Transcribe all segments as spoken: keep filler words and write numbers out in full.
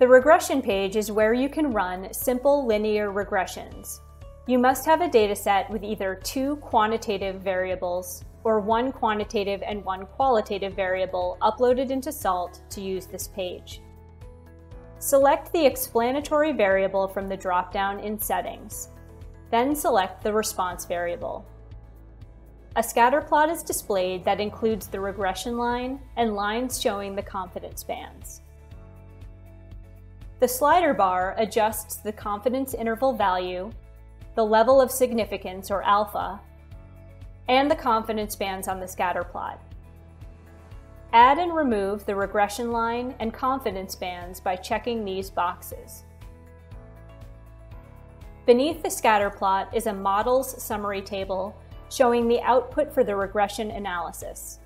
The regression page is where you can run simple linear regressions. You must have a dataset with either two quantitative variables or one quantitative and one qualitative variable uploaded into SALT to use this page. Select the explanatory variable from the dropdown in Settings, then select the response variable. A scatter plot is displayed that includes the regression line and lines showing the confidence bands. The slider bar adjusts the confidence interval value, the level of significance or alpha, and the confidence bands on the scatter plot. Add and remove the regression line and confidence bands by checking these boxes. Beneath the scatter plot is a models summary table showing the output for the regression analysis,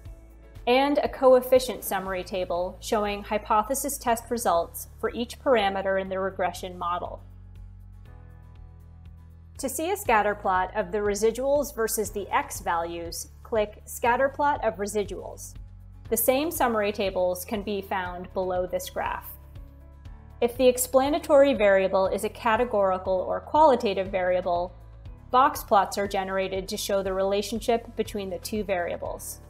and a coefficient summary table showing hypothesis test results for each parameter in the regression model. To see a scatter plot of the residuals versus the X values, click Scatter Plot of Residuals. The same summary tables can be found below this graph. If the explanatory variable is a categorical or qualitative variable, box plots are generated to show the relationship between the two variables.